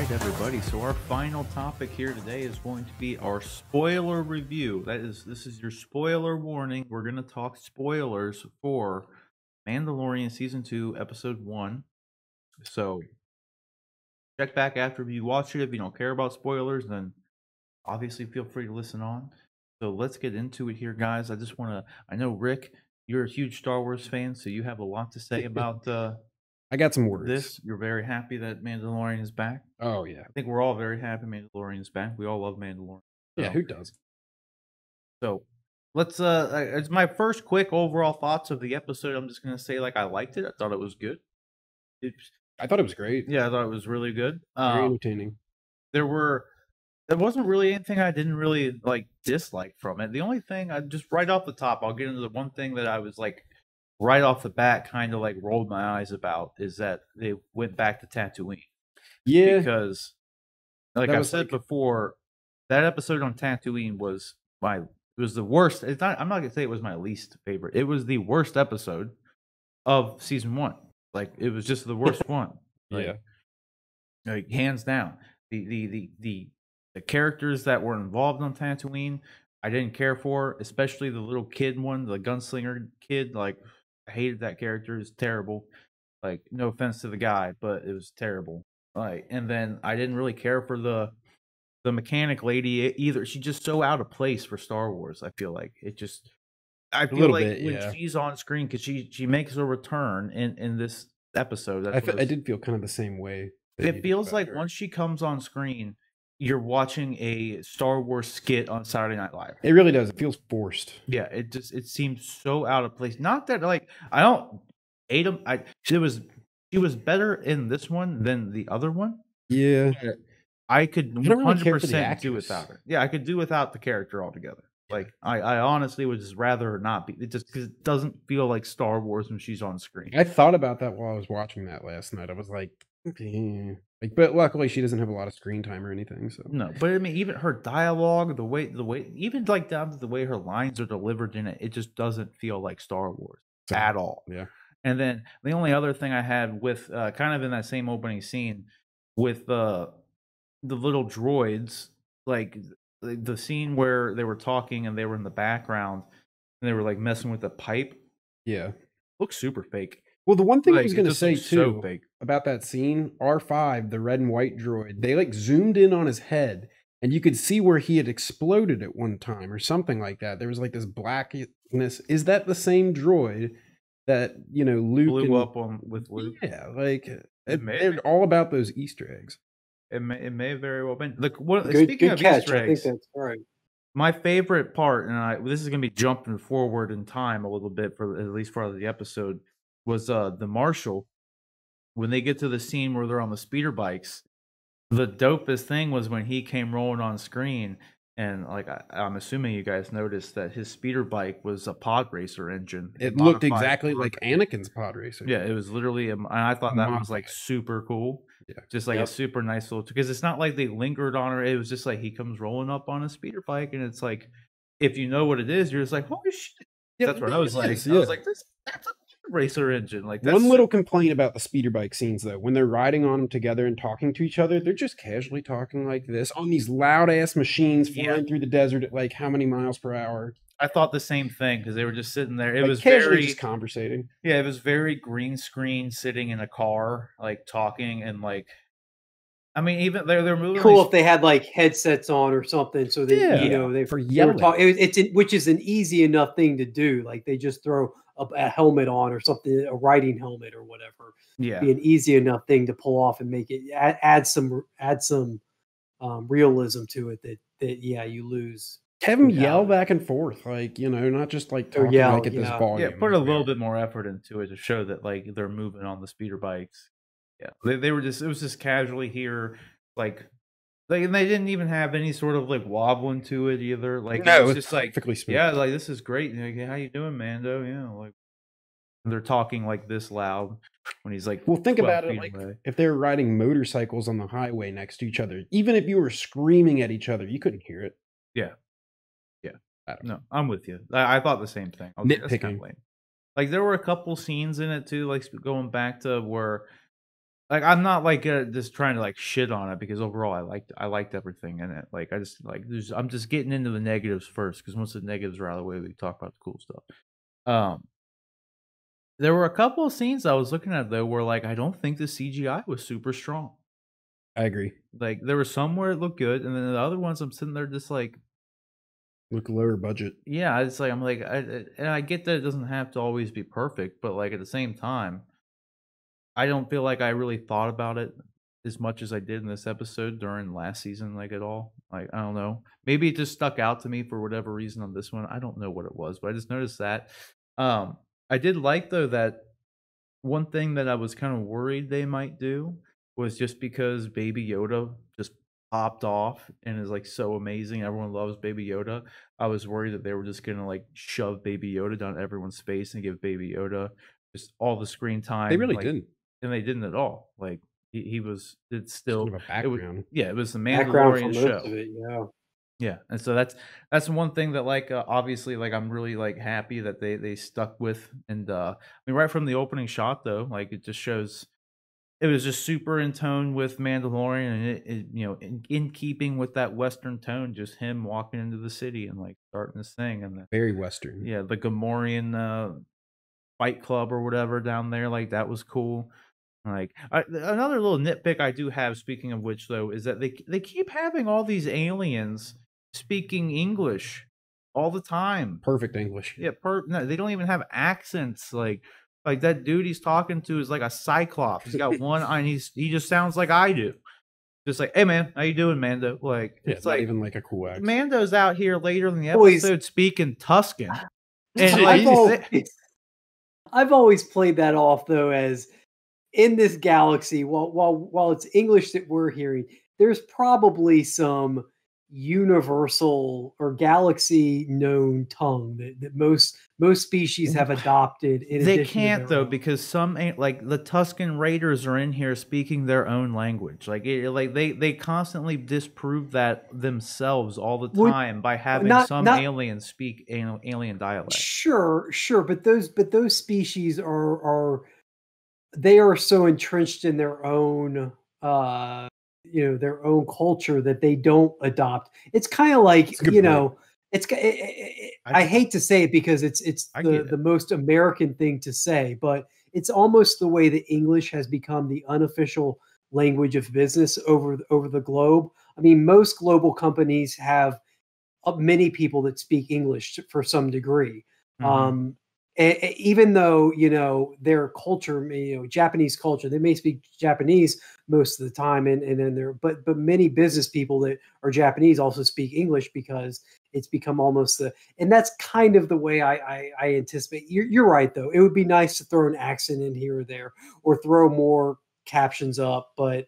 right, everybody. So our final topic here today is going to be our spoiler review. This is your spoiler warning. We're going to talk spoilers for Mandalorian Season 2, Episode 1. So check back after you watch it. If you don't care about spoilers, then obviously feel free to listen on. So let's get into it here, guys. I just want to... I know, Rick, you're a huge Star Wars fan, so you have a lot to say about... I got some words. You're very happy that Mandalorian is back. Oh, yeah. I think we're all very happy Mandalorian is back. We all love Mandalorian. So. Yeah, who does? So, let's, it's my first quick overall thoughts of the episode. I'm just going to say, like, I liked it. I thought it was good. I thought it was great. Yeah, I thought it was really good. Very entertaining. There wasn't really anything I didn't really, like, dislike from it. The only thing, just right off the top, I'll get into the one thing that I was, like, right off the bat, kind of like rolled my eyes about, is that they went back to Tatooine. Yeah. Because, like I said before, that episode on Tatooine was the worst. It's not, I'm not gonna say it was my least favorite. It was the worst episode of Season 1. Like, it was just the worst one. Like, yeah. Like, hands down. The characters that were involved on Tatooine, I didn't care for, especially the little kid one, the gunslinger kid. Like, I hated that character. It's terrible. Like, no offense to the guy, but it was terrible. Like, and then I didn't really care for the mechanic lady either. She's just so out of place for Star Wars. I feel like it just, I feel like bit, when she's on screen, because she makes a return in this episode. That's I did feel kind of the same way. It feels like once she comes on screen, you're watching a Star Wars skit on Saturday Night Live. It really does. It feels forced. Yeah, it seems so out of place. Not that, like, I don't hate him. She was better in this one than the other one. Yeah, I could 100% do without her. Yeah, I could do without the character altogether. Like, I honestly would just rather her not be. It just, 'cause it doesn't feel like Star Wars when she's on screen. I thought about that while I was watching that last night. I was like, okay. Like, but luckily she doesn't have a lot of screen time or anything. So no, but I mean, even her dialogue, the way, even like down to the way her lines are delivered in it, it just doesn't feel like Star Wars at all. Yeah. And then the only other thing I had with kind of in that same opening scene with the little droids, like the scene where they were talking and they were in the background and they were like messing with the pipe. Yeah, looks super fake. Well, the one thing I was going to say, too, about that scene, R5, the red and white droid, they, like, zoomed in on his head, and you could see where he had exploded at one time or something like that. There was, like, this blackness. Is that the same droid that, you know, Luke... Blew up with Luke? Yeah, like, they're all about those Easter eggs. It may very well have been. Look, speaking of Easter eggs, I think that's right. My favorite part, and this is going to be jumping forward in time a little bit, for at least for the episode, was the marshal. When they get to the scene where they're on the speeder bikes, the dopest thing was when he came rolling on screen, and like I'm assuming you guys noticed that his speeder bike was a pod racer engine. It looked exactly like Anakin's pod racer. Yeah, it was literally, and I thought that was like super cool. Yeah, just like a super nice little, because it's not like they lingered on her. It was just like he comes rolling up on a speeder bike, and it's like, if you know what it is, you're just like, holy shit! Yeah, that's what I was like. Yeah. I was like, that's a racer engine. Like, that's one little complaint about the speeder bike scenes, though. When they're riding on them together and talking to each other, they're just casually talking like this on these loud ass machines flying through the desert at like how many miles per hour. I thought the same thing, because they were just sitting there. It was very just conversating. Yeah, it was very green screen, sitting in a car, like talking, and like, I mean, even they're moving. Cool if they had like headsets on or something, so that you know they were talking. Which is an easy enough thing to do. Like, they just throw a helmet on or something, a riding helmet or whatever. Yeah, it'd be an easy enough thing to pull off and make it add some realism to it. That you lose. Have them yell back and forth, like, you know, not just like talking like at this volume. Yeah, put a little bit more effort into it to show that like they're moving on the speeder bikes. Yeah, they were just, it was just casually here, like, and they didn't even have any sort of like wobbling to it either. Like, no, it's just like, perfectly smooth. Yeah, like, this is great. Like, how you doing, Mando? Yeah, like, they're talking like this loud when he's like, well, think about it, like, if they're riding motorcycles on the highway next to each other, even if you were screaming at each other, you couldn't hear it. Yeah, yeah. I don't know. I'm with you. I thought the same thing. Nitpicking. Like, there were a couple scenes in it too, like going back to where Like, I'm not like just trying to like shit on it, because overall I liked everything in it. Like, I just like there's, I'm just getting into the negatives first, because once the negatives are out of the way, we can talk about the cool stuff. There were a couple of scenes I was looking at though where like I don't think the CGI was super strong. I agree. Like, there were some where it looked good, and then the other ones I'm sitting there just like, look lower budget. Yeah, it's like I get that it doesn't have to always be perfect, but like at the same time, I don't feel like I really thought about it as much as I did in this episode during last season, like at all. Like, I don't know. Maybe it just stuck out to me for whatever reason on this one. I don't know what it was, but I just noticed that. I did like, though, that one thing that I was kind of worried they might do was just because Baby Yoda just popped off and is like so amazing. Everyone loves Baby Yoda. I was worried that they were just going to like shove Baby Yoda down everyone's face and give Baby Yoda just all the screen time. They really didn't. And they didn't at all. Like, he was, it's still sort of a background. It was the Mandalorian show. Yeah. And so that's one thing that like obviously like I'm really like happy that they stuck with. And I mean, right from the opening shot though, like it just shows it was just super in tone with Mandalorian, and it you know, in keeping with that Western tone, just him walking into the city and like starting this thing, and very Western. Yeah, the Gamorrean fight club or whatever down there, like that was cool. Like another little nitpick I do have, speaking of which, though, is that they keep having all these aliens speaking English all the time. Perfect English. Yeah, no, they don't even have accents. Like that dude he's talking to is like a cyclops. He's got one eye, and he just sounds like I do. Just like, hey man, how you doing, Mando? Like, it's not like even like a cool accent. Mando's out here later in the episode speaking Tuscan, and like I've always played that off though as, in this galaxy, while it's English that we're hearing, there's probably some universal or galaxy known tongue that most species have adopted. They can't though, because some ain't, like the Tusken Raiders are in here speaking their own language. Like they constantly disprove that themselves all the time by having some aliens speak alien dialect. Sure, but those species are. They are so entrenched in their own, their own culture that they don't adopt. It's kind of like, I hate to say it because it's the most American thing to say, but it's almost the way that English has become the unofficial language of business over the globe. I mean, most global companies have many people that speak English for some degree. Mm-hmm. Even though, their culture, Japanese culture, they may speak Japanese most of the time. And then but many business people that are Japanese also speak English, because it's become almost and that's kind of the way I anticipate. You're right though. It would be nice to throw an accent in here or there, or throw more captions up, but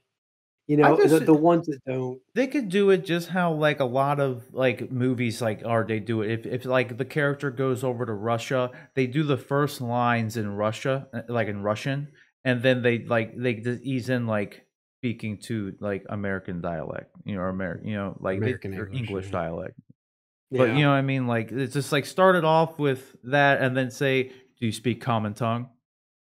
the ones that don't, they could do it just how like a lot of like movies like are. They do it if like the character goes over to Russia, they do the first lines in Russia, like in Russian, and then they just ease in like speaking to like American dialect, like American English dialect. Yeah. But you know what I mean, like it's just like start it off with that, and then say, do you speak common tongue?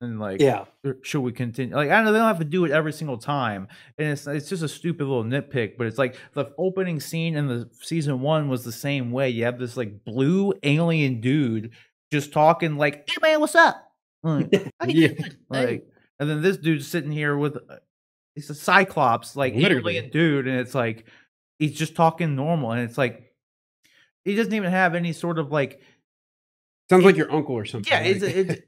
And like, yeah, should we continue? Like, I don't know, they don't have to do it every single time, and it's just a stupid little nitpick. But it's like the opening scene in the season 1 was the same way. You have this like blue alien dude just talking like, "Hey man, what's up?" Like, and then this dude's sitting here with it's a cyclops, like alien dude, and it's like he's just talking normal, and it's like he doesn't even have any sort of like. Sounds like your uncle or something. Yeah, it's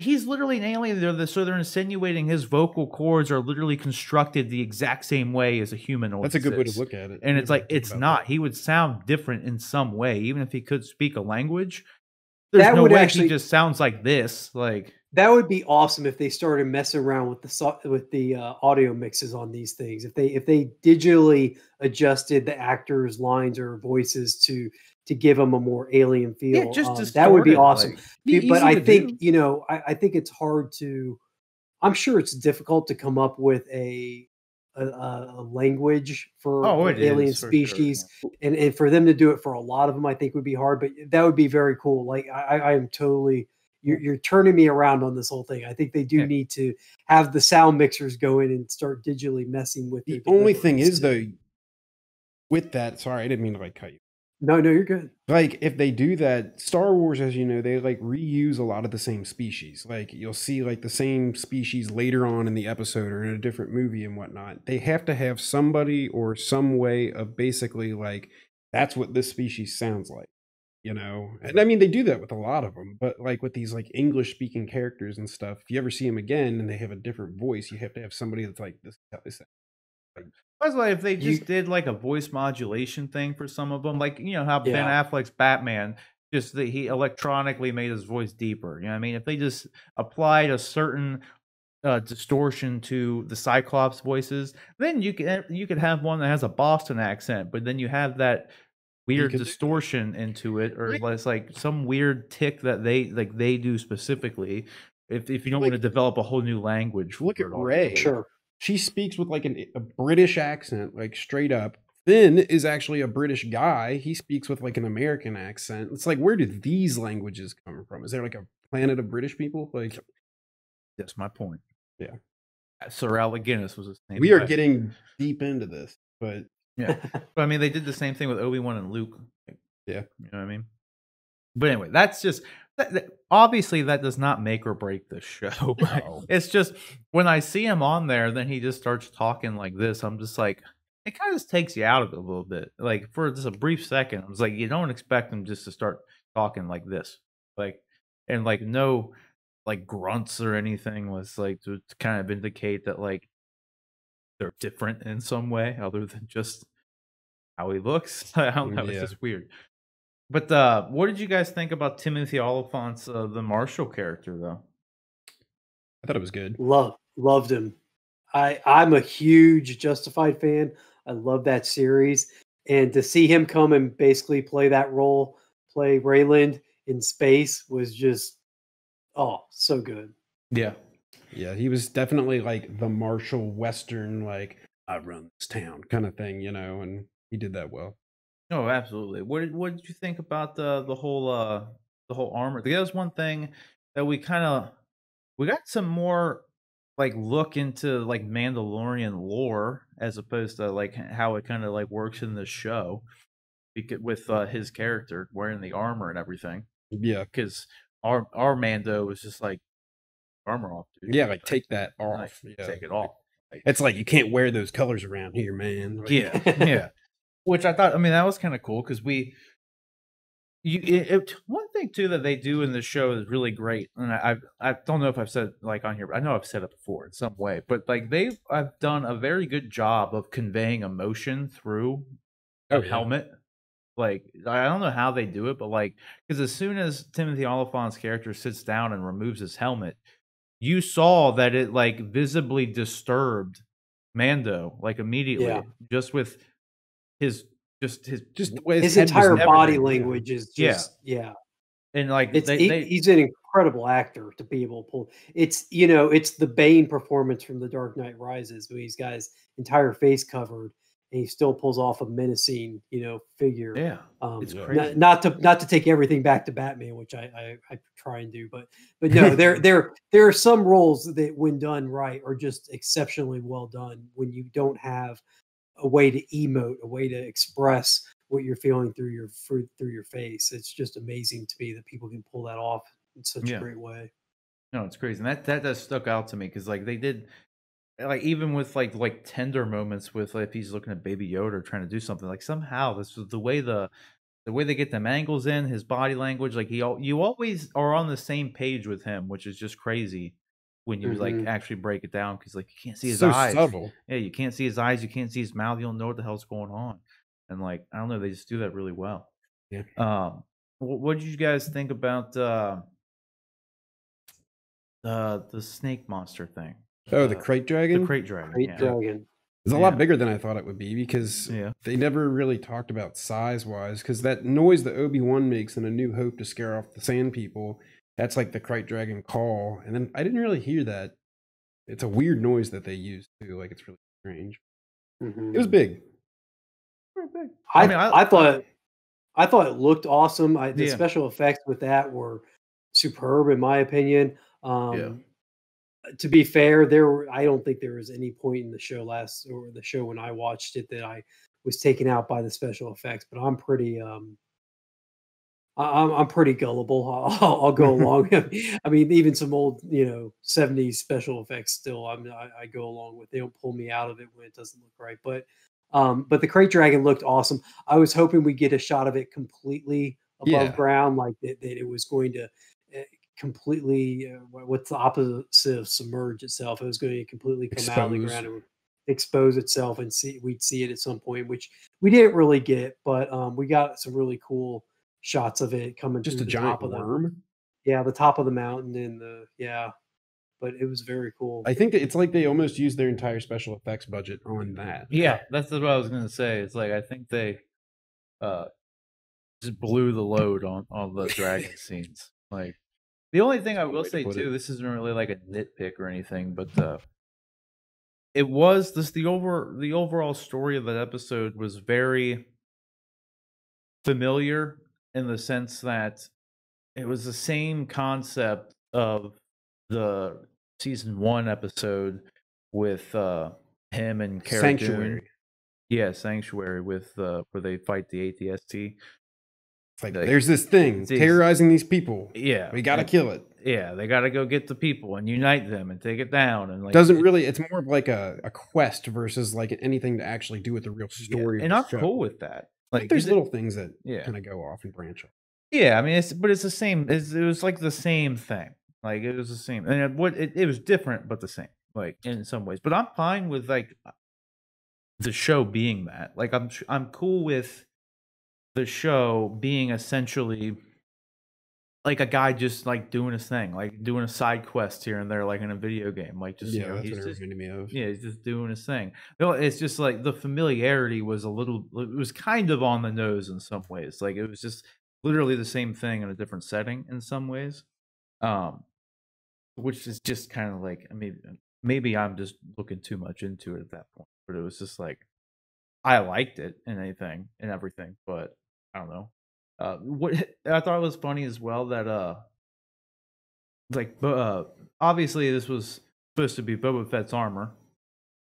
he's literally an alien. They're insinuating his vocal cords are literally constructed the exact same way as a human. That's a good way to look at it. And it's like, it's not. He would sound different in some way, even if he could speak a language. There's no way he just sounds like this. Like, that would be awesome if they started messing around with the audio mixes on these things. If they digitally adjusted the actors' lines or voices to give them a more alien feel, that would be awesome. Like, but I think, I think it's hard to, I'm sure it's difficult to come up with a language for alien species. Sure. And for them to do it for a lot of them, I think would be hard, but that would be very cool. Like I am totally you're turning me around on this whole thing. I think they do need to have the sound mixers go in and start digitally messing with the only thing is though with that. Sorry, I didn't mean to like cut you. No, no, you're good. Like if they do that, Star Wars, as you know, they like reuse a lot of the same species. Like you'll see like the same species later on in the episode or in a different movie and whatnot. They have to have somebody or some way of basically like, that's what this species sounds like, you know? And I mean, they do that with a lot of them, but like with these like English speaking characters and stuff, if you ever see them again and they have a different voice, you have to have somebody that's like, this is how they sound. I was like, if they just did like a voice modulation thing for some of them, like, you know, how Ben Affleck's Batman, just that he electronically made his voice deeper. You know what I mean? If they just applied a certain distortion to the Cyclops voices, then you could have one that has a Boston accent, but then you have that weird distortion into it, or it's like some weird tick that they do specifically. If you don't want to develop a whole new language. Look at Rey. Sure. She speaks with like a British accent, like straight up. Finn is actually a British guy. He speaks with like an American accent. It's like, where did these languages come from? Is there like a planet of British people? Like, that's my point. Yeah. Sir Alec Guinness was his name. We are getting deep into this, but yeah. But I mean, they did the same thing with Obi-Wan and Luke. Like, yeah. You know what I mean? But anyway, that's just... obviously that does not make or break the show. No. It's just when I see him on there, then he just starts talking like this. I'm just like, it kind of just takes you out of it a little bit. Like for just a brief second, I was like, you don't expect him just to start talking like this, like, and like no, like grunts or anything was like to kind of indicate that like they're different in some way other than just how he looks. I don't know. Yeah. It's just weird. But what did you guys think about Timothy Oliphant's the Marshall character, though? I thought it was good. Loved him. I'm a huge Justified fan. I love that series. And to see him come and basically play that role, play Rayland in space, was just, oh, so good. Yeah. Yeah, he was definitely like the Marshall Western, like, I run this town kind of thing, you know, and he did that well. No, absolutely. What did you think about the whole armor? That was one thing that we got some more like look into like Mandalorian lore as opposed to like how it kind of like works in the show with his character wearing the armor and everything. Yeah, because our Mando was just like armor off, dude. Yeah, like take that off. Like, yeah. Take it off. It's like you can't wear those colors around here, man. Like, yeah, yeah. Which I thought, I mean, that was kind of cool because one thing too that they do in the show is really great, and I don't know if I've said like on here, but I know I've said it before in some way, but like I've done a very good job of conveying emotion through a helmet. Like I don't know how they do it, but like because as soon as Timothy Oliphant's character sits down and removes his helmet, you saw that it like visibly disturbed Mando like immediately, just with his entire body language is just and like he's an incredible actor to be able to pull. It's, you know, it's the Bane performance from The Dark Knight Rises where he's got his entire face covered and he still pulls off a menacing, you know, figure. Yeah, it's crazy. Not to take everything back to Batman, which I try and do, but no, there are some roles that when done right are just exceptionally well done when you don't have a way to emote, a way to express what you're feeling through your face. It's just amazing to me that people can pull that off in such a great way. No, it's crazy. And that does stuck out to me because like they did, like even with like tender moments with like, if he's looking at Baby Yoda or trying to do something, like somehow this was the way they get them angles in his body language. Like you always are on the same page with him, which is just crazy. When you like actually break it down, because like you can't see his eyes. Subtle. Yeah, you can't see his eyes, you can't see his mouth, you don't know what the hell's going on. And like, I don't know, they just do that really well. Yeah. What did you guys think about the snake monster thing? Oh, the Krayt dragon? The Krayt dragon. Krayt dragon. It's a lot bigger than I thought it would be because they never really talked about size wise, because that noise that Obi-Wan makes in A New Hope to scare off the sand people. That's like the Krayt dragon call. And then I didn't really hear that. It's a weird noise that they use too. Like it's really strange. Mm-hmm. It was big. Pretty big. I mean, I thought it looked awesome. The special effects with that were superb in my opinion. To be fair, I don't think there was any point in the show when I watched it that I was taken out by the special effects, but I'm pretty I'm pretty gullible. I'll go along. I mean, even some old, 70s special effects still, I go along with. They don't pull me out of it when it doesn't look right. But the Krayt dragon looked awesome. I was hoping we'd get a shot of it completely above ground, like that it was going to completely, what's the opposite of submerge itself? It was going to completely come out of the ground and expose itself, and we'd see it at some point, which we didn't really get, but we got some really cool shots of it coming just through the giant top of worm. Yeah, the top of the mountain and the but it was very cool. I think that it's like they almost used their entire special effects budget on that. Yeah, that's what I was gonna say. It's like I think they just blew the load on the dragon scenes. Like the only thing I will say too, this isn't really like a nitpick or anything, but it was this the overall story of that episode was very familiar in the sense that it was the same concept of the season 1 episode with him and Cara Sanctuary. Dune. Yeah, Sanctuary, with where they fight the ATST. It's like there's this thing terrorizing these people. Yeah, we gotta kill it. Yeah, they gotta go get the people and unite them and take it down. And like it's more of like a quest versus like anything to actually do with the real story. Yeah, and I'm cool with that. Like there's little things that kind of go off and branch off. Yeah, I mean, it's the same. It was like the same thing. Like it was the same, and it was different, but the same. Like in some ways, but I'm fine with like the show being that. Like I'm cool with the show being essentially like a guy just like doing his thing, like doing a side quest here and there, like in a video game. Like just he's just doing his thing. No, it's just like the familiarity was it was kind of on the nose in some ways. Like it was just literally the same thing in a different setting in some ways, which is just kind of like, I mean, maybe I'm just looking too much into it at that point. But it was just like I liked it and everything, but I don't know. What I thought was funny as well that obviously this was supposed to be Boba Fett's armor,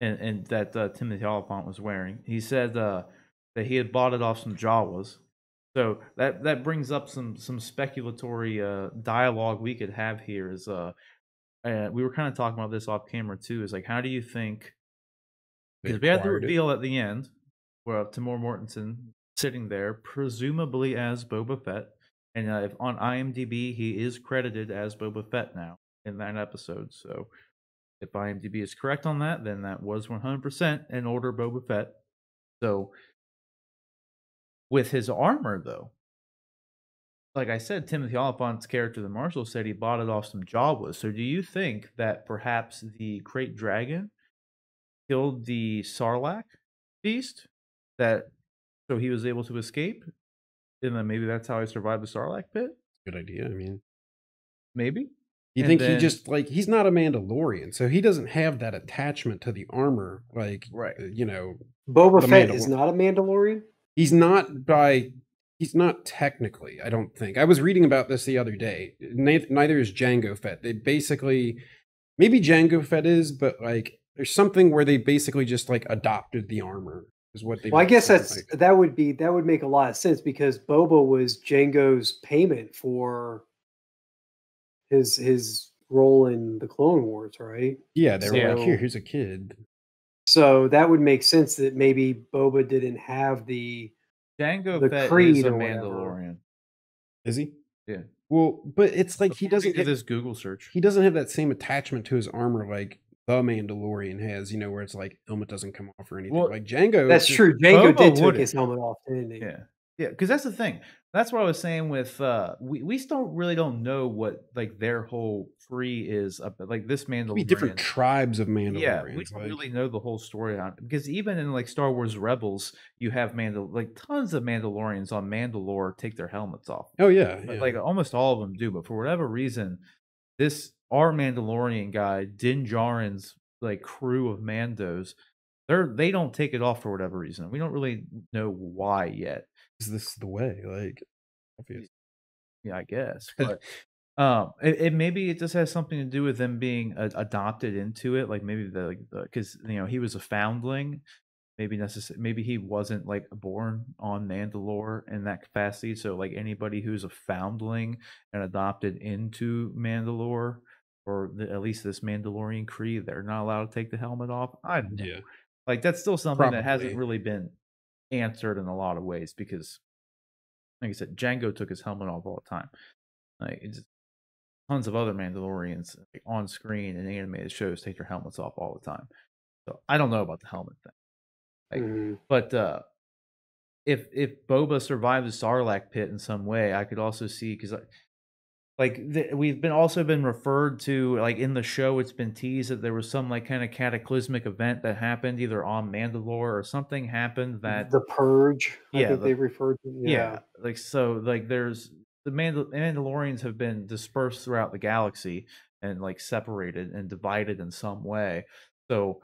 and that Timothy Oliphant was wearing. He said that he had bought it off some Jawas, so that brings up some speculatory dialogue we could have here. Is we were kind of talking about this off camera too. Is like, how do you think? Because we had the reveal at the end where Tamor Mortensen, sitting there, presumably as Boba Fett, and on IMDb he is credited as Boba Fett now in that episode. So, if IMDb is correct on that, then that was 100% an older Boba Fett. So, with his armor though, like I said, Timothy Oliphant's character, the Marshal, said he bought it off some Jawas. So, do you think that perhaps the Krayt dragon killed the Sarlacc beast so he was able to escape, and then maybe that's how he survived the Sarlacc pit? Good idea. I mean, maybe. You think he just, like, he's not a Mandalorian, so he doesn't have that attachment to the armor, like, right? Boba Fett is not a Mandalorian. He's not he's not technically. I don't think. I was reading about this the other day. Neither is Jango Fett. They basically, maybe Jango Fett is, but like there's something where they basically just like adopted the armor. Well, I guess that would make a lot of sense, because Boba was Jango's payment for his role in the Clone Wars, right? Yeah, they were like, here's a kid. So that would make sense that maybe Boba didn't have the creed. Is a Mandalorian. Is he? Yeah. Well, but it's like he doesn't do this Google search. He doesn't have that same attachment to his armor, like the Mandalorian has, where it's like helmet doesn't come off or anything. Well, like Jango, that's true. Jango did take his helmet off, didn't he? Yeah, yeah. Because that's the thing. That's what I was saying with we still really don't know what like their whole tree is up. Like this Mandalorian, different tribes of Mandalorians. Yeah, we don't really know the whole story on it, because even in like Star Wars Rebels, you have tons of Mandalorians on Mandalore take their helmets off. Oh yeah, but, like almost all of them do. But for whatever reason, our Mandalorian guy, Din Djarin's like crew of Mandos, they don't take it off for whatever reason. We don't really know why yet. Is this the way? Like, obviously. Yeah, I guess. But It maybe it just has something to do with them being adopted into it, like maybe because he was a foundling, maybe he wasn't like born on Mandalore in that capacity. So like anybody who's a foundling and adopted into Mandalore, or at least this Mandalorian creed, they're not allowed to take the helmet off. I don't know. Like that's still something that hasn't really been answered in a lot of ways, because like I said, Jango took his helmet off all the time. Like it's tons of other Mandalorians on screen and animated shows take their helmets off all the time. So I don't know about the helmet thing. Like, but if Boba survives the Sarlacc pit in some way, I could also see, because we've been referred to, like in the show, it's been teased that there was some like kind of cataclysmic event that happened either on Mandalore or something happened that the purge. Yeah, I think they referred to. Yeah, like so, like there's. The Mandalorians have been dispersed throughout the galaxy and like separated and divided in some way. So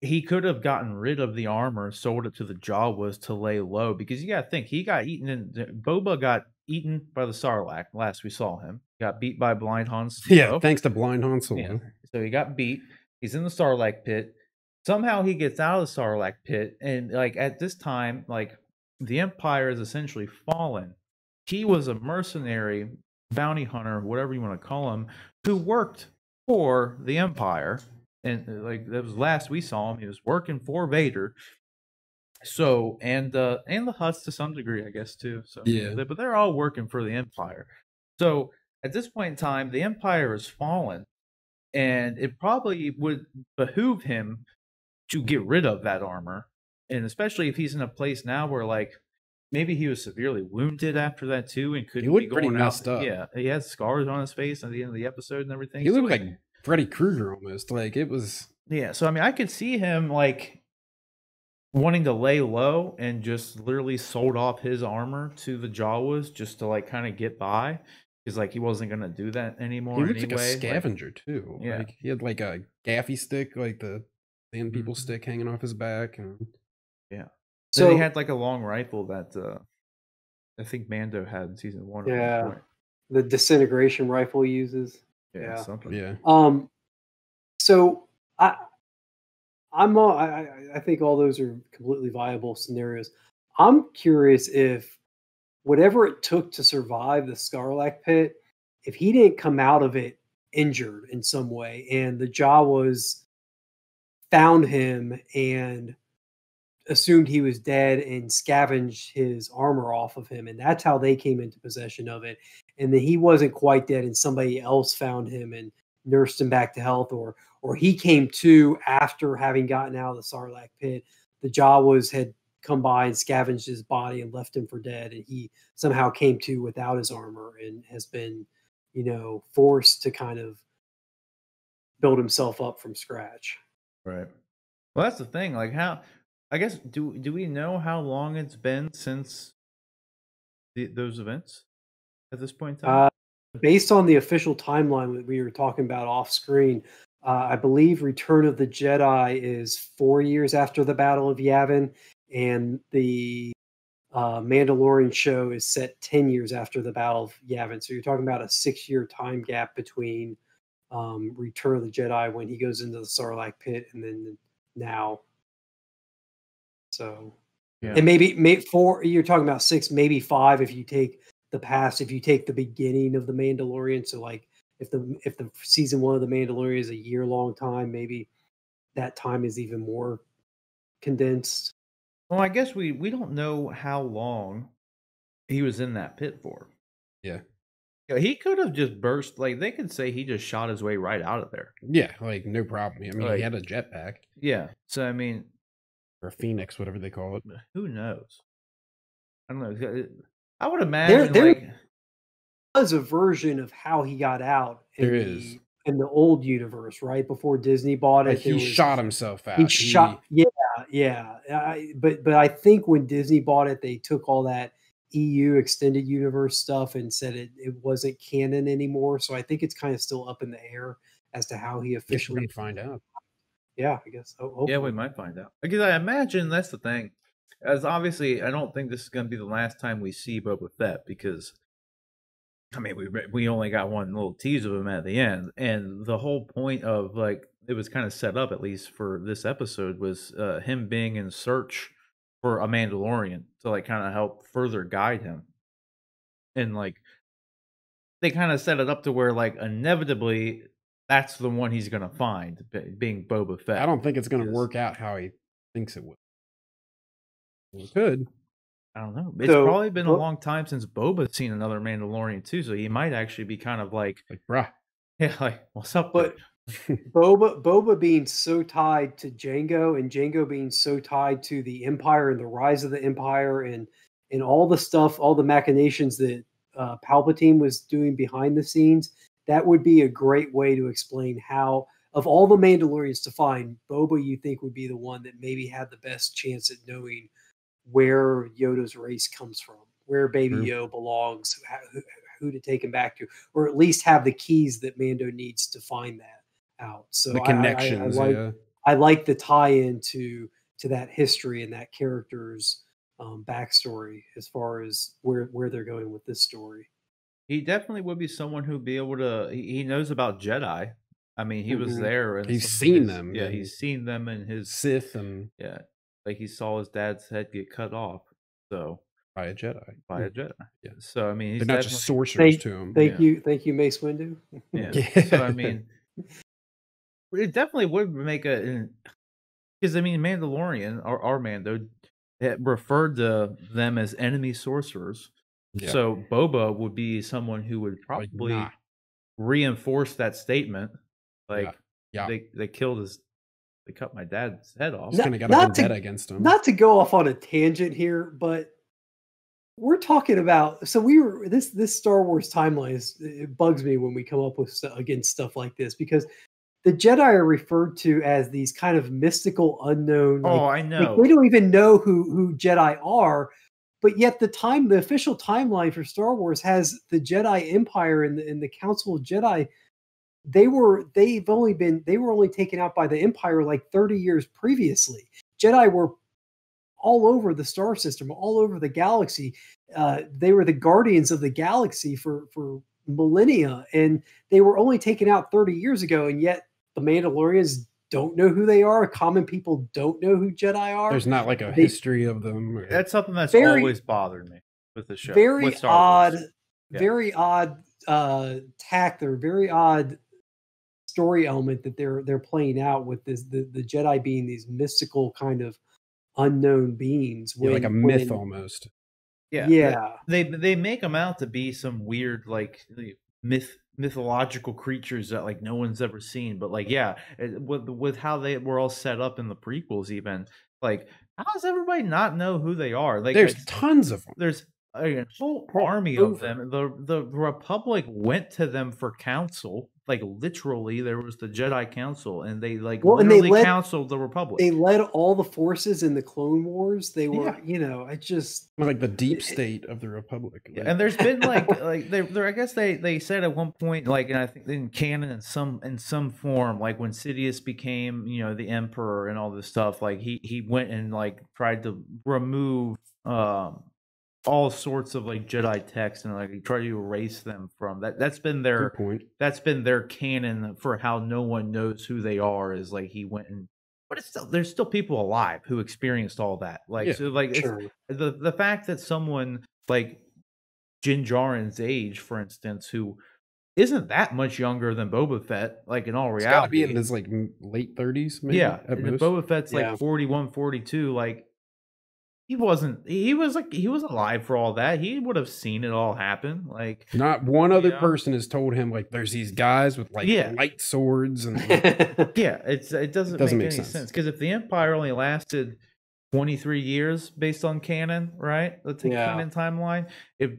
he could have gotten rid of the armor, sold it to the Jawas to lay low, because you got to think he got eaten. Boba got eaten by the Sarlacc. Last we saw him, got beat by Blind Han Solo. Yeah, thanks to Blind Han Solo. Yeah. So he got beat. He's in the Sarlacc pit. Somehow he gets out of the Sarlacc pit, and like at this time, like the Empire is essentially fallen. He was a mercenary, bounty hunter, whatever you want to call him, who worked for the Empire. And like that was last we saw him. He was working for Vader. So and the Hutts to some degree, I guess, too. So yeah, but they're all working for the Empire. So at this point in time, the Empire is fallen, and it probably would behoove him to get rid of that armor. And especially if he's in a place now where like maybe he was severely wounded after that too, and couldn't be going out. Yeah, he had scars on his face at the end of the episode and everything. He looked like Freddy Krueger almost. Like it was. Yeah, so I mean, I could see him like wanting to lay low and just literally sold off his armor to the Jawas just to like kind of get by, because like he wasn't gonna do that anymore. He looked like a scavenger too. Yeah, like, he had like a gaffy stick, like the sand people stick, hanging off his back, and yeah. So he had like a long rifle that I think Mando had in season 1. Yeah, the disintegration rifle he uses. Yeah, something. Yeah. So I think all those are completely viable scenarios. I'm curious if whatever it took to survive the Sarlacc pit, if he didn't come out of it injured in some way, and the Jawas found him and assumed he was dead and scavenged his armor off of him, and that's how they came into possession of it, and then he wasn't quite dead and somebody else found him and nursed him back to health, or he came to after having gotten out of the Sarlacc pit, the Jawas had come by and scavenged his body and left him for dead, and he somehow came to without his armor and has been forced to kind of build himself up from scratch. Right. Well, that's the thing, like how I guess, do we know how long it's been since those events at this point in time? Based on the official timeline that we were talking about off screen, I believe Return of the Jedi is 4 years after the Battle of Yavin, and the Mandalorian show is set 10 years after the Battle of Yavin. So you're talking about a 6-year time gap between Return of the Jedi, when he goes into the Sarlacc pit, and then now. So, yeah. And maybe 4, you're talking about 6, maybe 5 if you take the past, if you take the beginning of The Mandalorian. So like if the season 1 of The Mandalorian is a year-long time, maybe that time is even more condensed. Well, I guess we don't know how long he was in that pit for. Yeah. He could have just burst, like they could say he just shot his way right out of there. Yeah, like no problem. I mean, like, he had a jetpack. Yeah. So I mean, or Phoenix, whatever they call it. Who knows? I don't know. I would imagine there was a version of how he got out. In the old universe, right before Disney bought it. Like he shot himself out. Yeah. But I think when Disney bought it, they took all that EU extended universe stuff and said it wasn't canon anymore. So I think it's kind of still up in the air as to how he officially find out. Yeah, I guess. Oh, yeah, we might find out. Because I imagine that's the thing. As obviously, I don't think this is going to be the last time we see Boba Fett, because I mean, we only got one little tease of him at the end, and the whole point of, like, it was kind of set up, at least for this episode, was him being in search for a Mandalorian to, like, kind of help further guide him. And, like, they kind of set it up to where, like, inevitably that's the one he's going to find, being Boba Fett. I don't think it's going to work out how he thinks it would. It could. I don't know. It's probably been a long time since Boba's seen another Mandalorian too, so he might actually be kind of like bruh. Yeah, like, what's up? But Boba being so tied to Jango, and Jango being so tied to the Empire and the rise of the Empire, and all the stuff, all the machinations that Palpatine was doing behind the scenes, that would be a great way to explain how, of all the Mandalorians to find, Boba you think would be the one that maybe had the best chance at knowing where Yoda's race comes from, where Baby Yoda belongs, who to take him back to, or at least have the keys that Mando needs to find that out. So the connections, I like the tie-in to that history and that character's backstory as far as where they're going with this story. He definitely would be someone who'd be able to. He knows about Jedi. I mean, he was there, and he's seen them. Yeah, he's seen them in his Sith, and yeah. Like, he saw his dad's head get cut off, so by a Jedi. By a Jedi. Yeah. So I mean, he's not just sorcerers to him. Thank you, Mace Windu. Yeah. So I mean, it definitely would make a, because I mean, Mandalorian or Mando referred to them as enemy sorcerers. Yeah. So Boba would be someone who would probably reinforce that statement. Like, they killed his. They cut my dad's head off. Just got a vendetta against him. Not to go off on a tangent here, but we're talking about. So we were this Star Wars timeline is. It bugs me when we come up with stuff like this, because the Jedi are referred to as these kind of mystical unknown. Oh, like, I know. Like, we don't even know who Jedi are, but yet the official timeline for Star Wars has the Jedi Empire and the Council of Jedi. They were only taken out by the Empire like 30 years previously. Jedi were all over the star system, all over the galaxy. They were the guardians of the galaxy for millennia, and they were only taken out 30 years ago, and yet the Mandalorians don't know who they are. Common people don't know who Jedi are. There's not like a history of them. Or... That's something that's always bothered me with the show. Very odd, very odd tack, or very odd story element that they're playing out with this, the Jedi being these mystical kind of unknown beings, like a myth almost. They make them out to be some weird, like, mythological creatures that, like, no one's ever seen. But, like, with how they were all set up in the prequels, even, like, how does everybody not know who they are? Like, there's tons of them. There's a whole army of them. The Republic went to them for counsel. Like, literally, there was the Jedi Council, and they literally counseled the Republic. They led all the forces in the Clone Wars. They were, you know, I just like the deep state of the Republic. Like. And there's been like I guess they said at one point, like, and I think in canon in some form, like when Sidious became, you know, the Emperor and all this stuff, like he went and, like, tried to remove all sorts of, like, Jedi texts, and, like, try to erase them from that. That's been their canon for how no one knows who they are, is, like, he went and, but it's still, there's still people alive who experienced all that. Like, so, like, it's, the fact that someone like Din Djarin's age, for instance, who isn't that much younger than Boba Fett, like, in all reality, gotta be in his, like, late 30s, maybe. Yeah, and if Boba Fett's like 41, 42, like. He was alive for all that. He would have seen it all happen. Like, not one other person has told him, like, there's these guys with, like, light swords and like, it doesn't make any sense, because if the Empire only lasted 23 years based on canon, right? Let's take canon timeline. If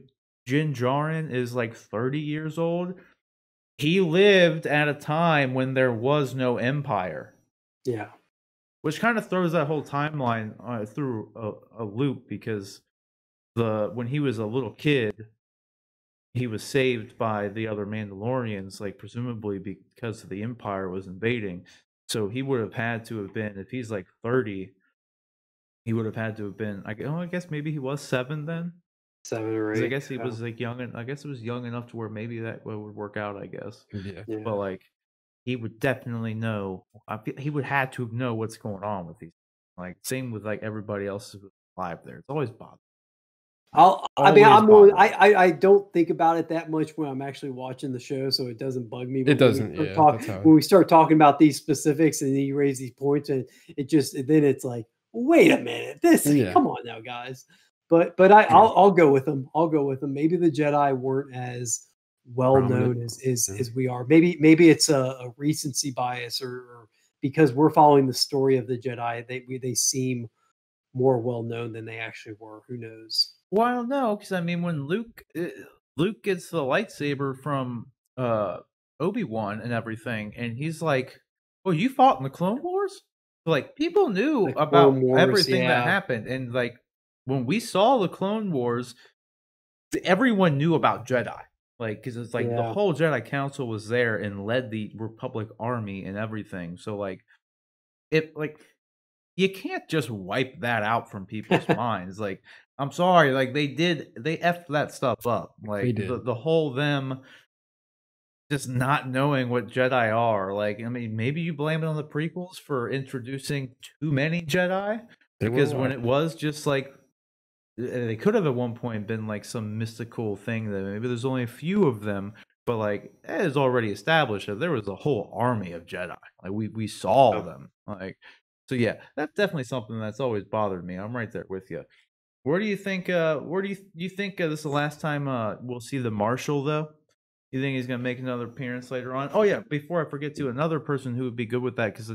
Din Djarin is like 30 years old, he lived at a time when there was no Empire. Yeah. Which kind of throws that whole timeline through a loop, because when he was a little kid, he was saved by the other Mandalorians, like, presumably because the Empire was invading. So he would have had to have been, if he's like 30, he would have had to have been, I guess maybe he was 7 then. 7 or 8. I guess he was like young, and I guess it was young enough to where maybe that would work out, I guess. Yeah. But like, he would definitely know. I feel he would have to know what's going on with these. Like, same with like everybody else alive there. It's always bothering. I don't think about it that much when I'm actually watching the show, so it doesn't bug me. It doesn't. Yeah, when we start talking about these specifics and then you raise these points, and it just then it's like, wait a minute, this come on now, guys. But I'll go with them. I'll go with them. Maybe the Jedi weren't as well known as we are. Maybe it's a recency bias, or because we're following the story of the Jedi, they seem more well known than they actually were. Who knows? Well, I don't know, because I mean, when Luke gets the lightsaber from Obi-Wan and everything, and he's like, "Oh, you fought in the Clone Wars?" Like, people knew about everything that happened, and like, when we saw the Clone Wars, everyone knew about Jedi. Like, because it's like the whole Jedi Council was there and led the Republic Army and everything. So like, you can't just wipe that out from people's minds. Like, I'm sorry, like they effed that stuff up. Like the whole them just not knowing what Jedi are. Like, I mean, maybe you blame it on the prequels for introducing too many Jedi, because when it was just like, they could have at one point been like some mystical thing that maybe there's only a few of them, but like it is already established that there was a whole army of Jedi. Like we saw them. Like. So yeah, that's definitely something that's always bothered me. I'm right there with you. Where do you think? Do you think this is the last time we'll see the Marshal? Though, you think he's gonna make another appearance later on? Oh yeah, before I forget, to another person who would be good with that, because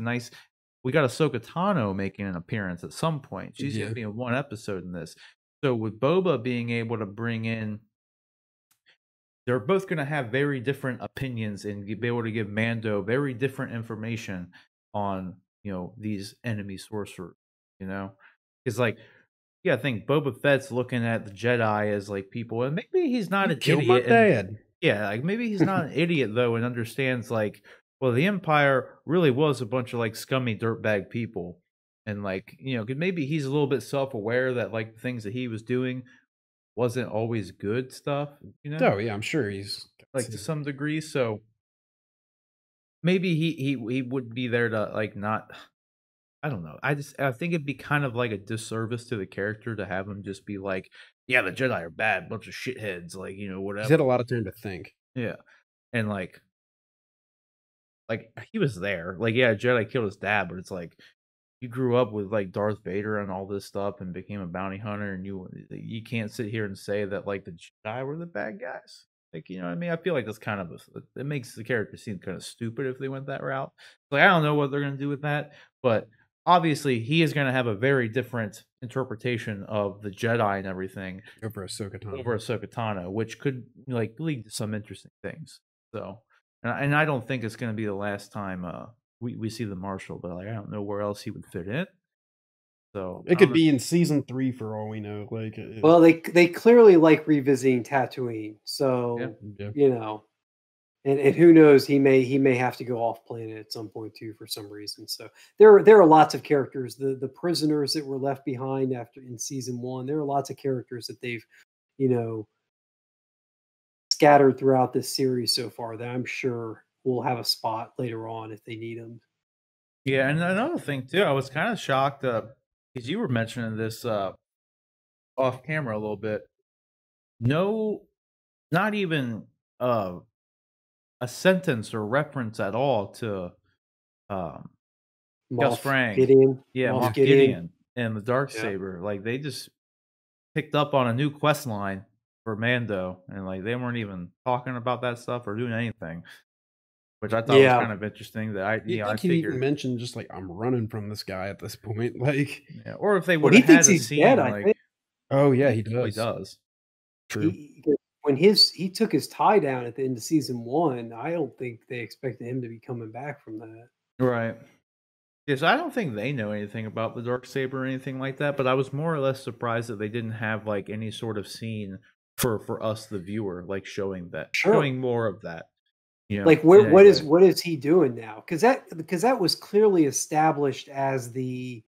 we got Ahsoka Tano making an appearance at some point. She's gonna be in one episode in this. So with Boba being able to bring in, they're both gonna have very different opinions and be able to give Mando very different information on, you know, these enemy sorcerers, you know? Because, like, yeah, I think Boba Fett's looking at the Jedi as, like, people, and maybe he's not an idiot. And, yeah, like, maybe he's not an idiot, though, and understands, like, well, the Empire really was a bunch of, like, scummy dirtbag people. And, like, you know, cause maybe he's a little bit self-aware that, like, the things that he was doing wasn't always good stuff, you know? Oh, yeah, I'm sure he's... Like, to some degree, so... Maybe he would be there to like not, I don't know. I think it'd be kind of like a disservice to the character to have him just be like, yeah, the Jedi are bad, bunch of shitheads, like, you know, whatever. He's had a lot of time to think. Yeah, and like he was there. Like, yeah, Jedi killed his dad, but it's like you grew up with like Darth Vader and all this stuff, and became a bounty hunter, and you can't sit here and say that like the Jedi were the bad guys. Like, you know what I mean? I feel like that's kind of it makes the character seem kind of stupid if they went that route. Like, I don't know what they're going to do with that, but obviously he is going to have a very different interpretation of the Jedi and everything over Ahsoka Tano, which could like lead to some interesting things. So, and I don't think it's going to be the last time we see the Marshal, but like I don't know where else he would fit in. So it could be in season 3 for all we know. Like, well, they clearly like revisiting Tatooine, so you know, and who knows, he may have to go off planet at some point too for some reason. So there are lots of characters. The prisoners that were left behind after in season 1, there are lots of characters that they've, you know, scattered throughout this series so far that I'm sure will have a spot later on if they need them. Yeah, and another thing too, I was kind of shocked. Because you were mentioning this off camera a little bit. No, not even a sentence or reference at all to Moff Gideon and the Darksaber. Yeah. Like, they just picked up on a new quest line for Mando, and like they weren't even talking about that stuff or doing anything. Which I thought was kind of interesting. That I figured even mentioned just like, I'm running from this guy at this point, like, or if they would have had a scene, dead, like, I think. Oh yeah, he does. He does. True. When he took his tie down at the end of season 1, I don't think they expected him to be coming back from that. Right. Yes, I don't think they know anything about the Darksaber or anything like that. But I was more or less surprised that they didn't have like any sort of scene for us, the viewer, like showing that, showing more of that. Yeah. Like, where, yeah, what is he doing now? Because that was clearly established as the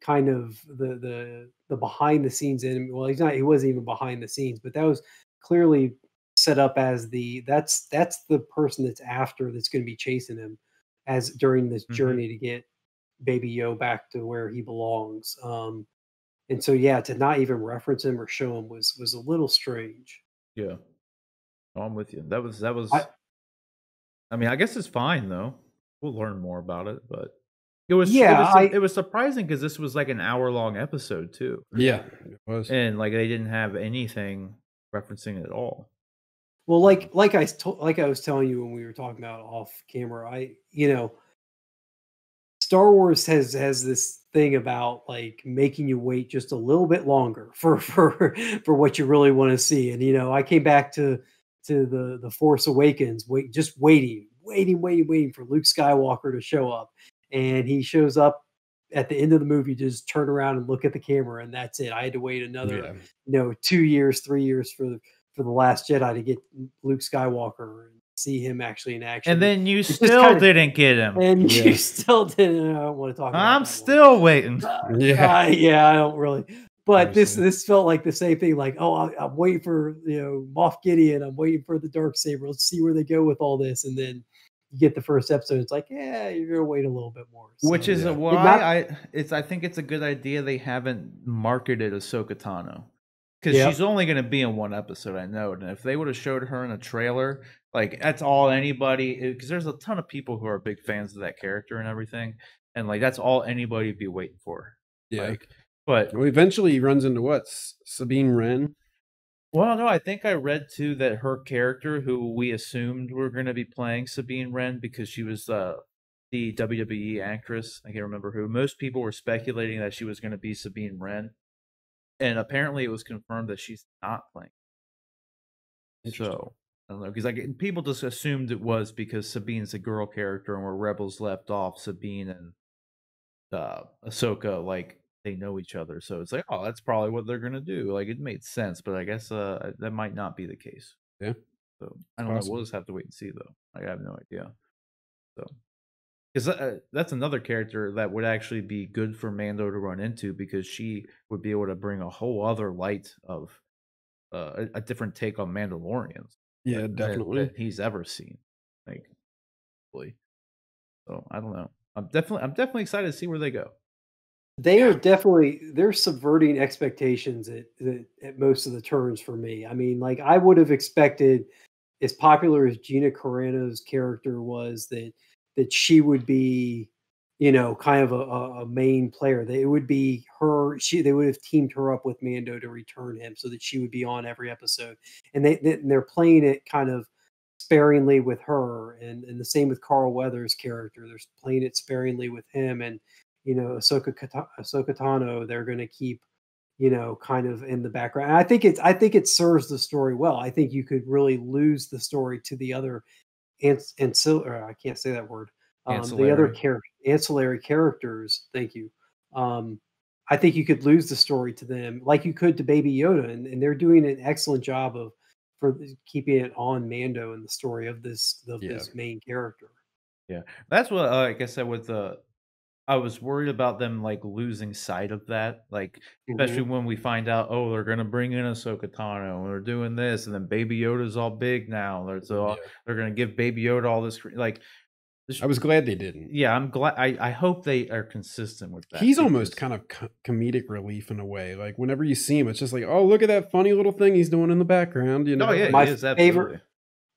kind of the behind the scenes in. Well, he wasn't even behind the scenes, but that was clearly set up as that's the person that's after, that's going to be chasing him as during this journey to get Baby Yo back to where he belongs. And so, yeah, to not even reference him or show him was a little strange. Yeah, I'm with you. That was. I mean, I guess it's fine though. We'll learn more about it, but it was surprising because this was like an hour-long episode too. Yeah, it was, and like they didn't have anything referencing it at all. Well, like I was telling you when we were talking about off camera, Star Wars has this thing about like making you wait just a little bit longer for what you really want to see. And I came back to the Force Awakens, waiting for Luke Skywalker to show up, and he shows up at the end of the movie. Just turn around and look at the camera, and that's it. I had to wait another 2 years, 3 years for the Last Jedi to get Luke Skywalker and see him actually in action. And then you still didn't get him. And you still didn't. I don't want to talk about I'm still one. Waiting. I don't really. But this felt like the same thing. Like, I'm waiting for Moff Gideon. I'm waiting for the Darksaber. Let's see where they go with all this. And then you get the first episode. It's like, you're gonna wait a little bit more. So, which is why I think it's a good idea they haven't marketed Ahsoka Tano. Because she's only going to be in one episode, I know. And if they would have showed her in a trailer, like, that's all anybody... Because there's a ton of people who are big fans of that character and everything. And, like, that's all anybody would be waiting for. Yeah. Like, but... Well, eventually he runs into what? Sabine Wren? Well, no, I think I read, too, that her character, who we assumed were going to be playing Sabine Wren because she was the WWE actress. I can't remember who. Most people were speculating that she was going to be Sabine Wren. And apparently it was confirmed that she's not playing. So, I don't know. Because people just assumed it was because Sabine's a girl character, and where Rebels left off, Sabine and Ahsoka, like, they know each other. So it's like, that's probably what they're going to do. Like, it made sense, but I guess that might not be the case. Yeah. So, I don't know. We'll just have to wait and see, though. Like, I have no idea. So... Because that's another character that would actually be good for Mando to run into, because she would be able to bring a whole other light of a different take on Mandalorians. Yeah, definitely. That he's ever seen. Like, really. So I don't know. I'm definitely excited to see where they go. They are definitely subverting expectations at most of the turns for me. I mean, like, I would have expected, as popular as Gina Carano's character was, that she would be, kind of a main player. That it would be her. They would have teamed her up with Mando to return him, so that she would be on every episode. And they're playing it kind of sparingly with her, and the same with Carl Weathers' character. They're playing it sparingly with him, and Ahsoka Tano. They're going to keep, kind of in the background. And I think it serves the story well. I think you could really lose the story to the other. I can't say that word. The other ancillary characters. Thank you. I think you could lose the story to them, like you could to Baby Yoda, and they're doing an excellent job for keeping it on Mando and the story of this main character. Yeah, that's what like I said. I was worried about them like losing sight of that, like especially when we find out, they're gonna bring in Ahsoka Tano and they're doing this, and then Baby Yoda's all big now. They're gonna give Baby Yoda all this. Like, I was glad they didn't. Yeah, I'm glad. I hope they are consistent with that. He's almost kind of comedic relief in a way. Like whenever you see him, it's just like, look at that funny little thing he's doing in the background. Oh yeah, my favorite.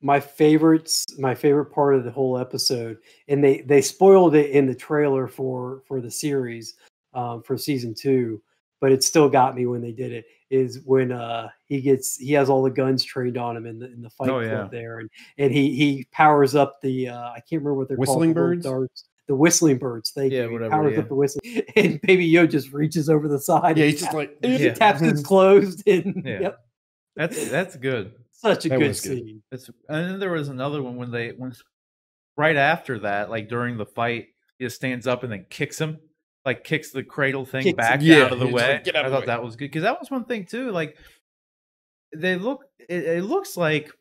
My favorite part of the whole episode, and they spoiled it in the trailer for the series, for season 2, but it still got me when they did it. Is when he has all the guns trained on him in the fight club there, and he powers up the I can't remember what they're whistling called. Whistling birds. The whistling birds. He powers up the whistling, and Baby Yoda just reaches over the side. Yeah, he taps it closed. And yep, that's good. Such a good scene. And then there was another one when right after that, like during the fight, he just stands up and then kicks him, like kicks the cradle thing out of the way. Like, I thought that was good, because that was one thing too. Like it looks like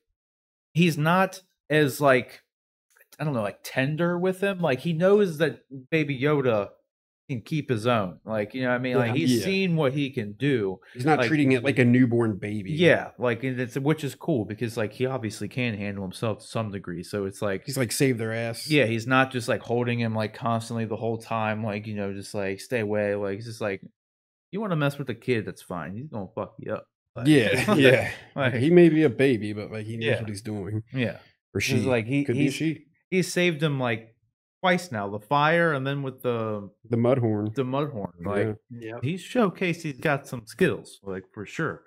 he's not as like, I don't know, like tender with him. Like he knows that Baby Yoda can keep his own. Like, you know what I mean? Like, he's seen what he can do. He's not, like, treating it like a newborn baby. Yeah, like, it's, which is cool, because, like, he obviously can handle himself to some degree. So it's like, he's like, save their ass. Yeah, he's not just like holding him like constantly the whole time, like, you know, just like, stay away. Like, he's just like, you want to mess with the kid, that's fine. He's gonna fuck you up. Like, yeah, yeah. Like, he may be a baby, but like, he knows what he's doing. Yeah, or she. Like, he could be she. He saved him like twice now, the fire and then with the mud horn. The mud horn. Like, he's showcased he's got some skills, like, for sure.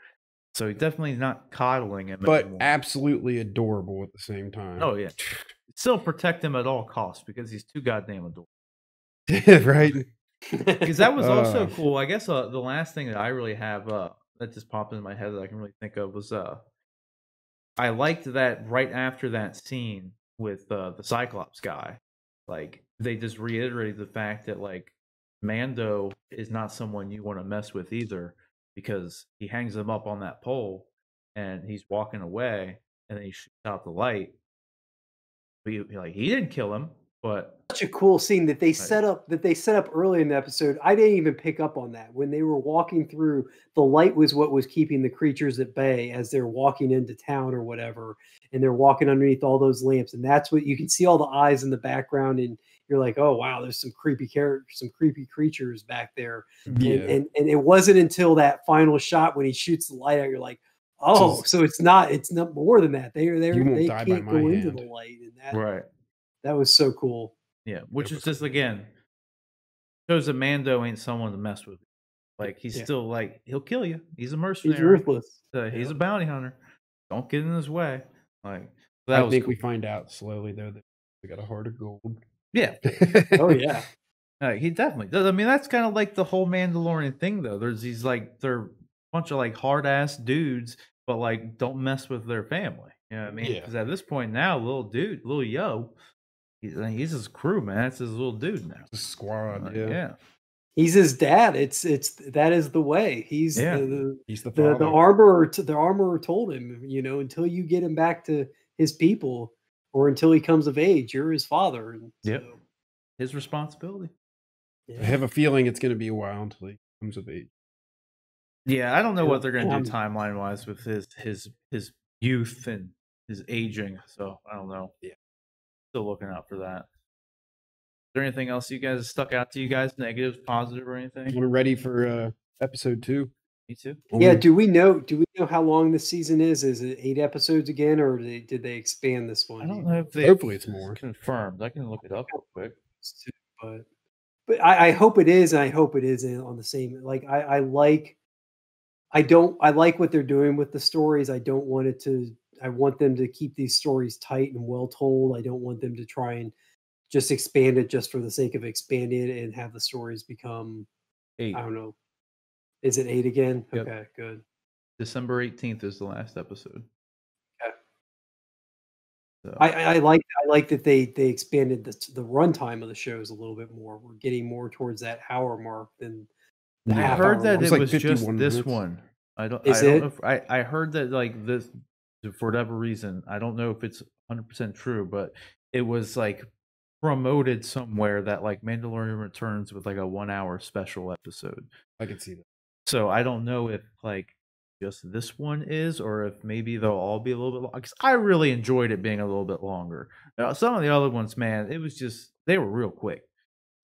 So he's definitely not coddling him, but anymore. Absolutely adorable at the same time. Oh yeah, still protect him at all costs because he's too goddamn adorable. Right. Because that was also cool. I guess the last thing that I really have that just popped into my head that I can really think of was I liked that right after that scene with the Cyclops guy, like, they just reiterated the fact that, like, Mando is not someone you want to mess with either, because he hangs him up on that pole and he's walking away and then he shoots out the light. But he didn't kill him. But such a cool scene that they set up early in the episode. I didn't even pick up on that. When they were walking through, the light was what was keeping the creatures at bay as they're walking into town or whatever, and they're walking underneath all those lamps, and that's what you can see, all the eyes in the background, and you're like, oh wow, there's some creepy characters, some creepy creatures back there. Yeah. And it wasn't until that final shot when he shoots the light out, you're like, oh, so it's not more than that. They can't go into the light, and that That was so cool. Yeah, which is just, again, shows that Mando ain't someone to mess with. Like, he's still, like, he'll kill you. He's a mercenary. He's ruthless. He's a bounty hunter. Don't get in his way. Like, that I think cool. We find out slowly, though, that we got a heart of gold. Yeah. Oh, yeah. He definitely does. I mean, that's kind of like the whole Mandalorian thing, though. There's these, like, they're a bunch of, like, hard-ass dudes, but, like, don't mess with their family. You know what I mean? Because at this point now, little dude, little yo, he's his crew, man. That's his little dude now. The squad, yeah. He's his dad. It's that is the way. He's the armorer. The armorer told him, you know, until you get him back to his people, or until he comes of age, you're his father. And so, his responsibility. Yeah. I have a feeling it's going to be a while until he comes of age. Yeah, I don't know what they're going to do timeline wise with his youth and his aging. So I don't know. Yeah. Still looking out for that. Is there anything else you guys stuck out to you guys? Negatives, positive, or anything? We're ready for episode 2. Me too. Yeah. Do we know how long this season is? Is it 8 episodes again, or did they expand this one? I don't know if they. Hopefully, it's more confirmed. I can look it up real quick. But I hope it is, and I hope it is on the same. Like I like what they're doing with the stories. I don't want it to. I want them to keep these stories tight and well told. I don't want them to try and just expand it just for the sake of expanding it and have the stories become 8. I don't know. Is it 8 again? Yep. Okay, good. December 18th is the last episode. Okay. So. I like that they expanded the runtime of the shows a little bit more. We're getting more towards that hour mark than the half hour. I heard that it was just this one. I heard that, like, this. For whatever reason, I don't know if it's 100% true, but it was, like, promoted somewhere that, like, Mandalorian returns with, like, a 1-hour special episode. I can see that. So I don't know if, like, just this one is, or if maybe they'll all be a little bit long. Because I really enjoyed it being a little bit longer. Now, some of the other ones, man, it was just, they were real quick.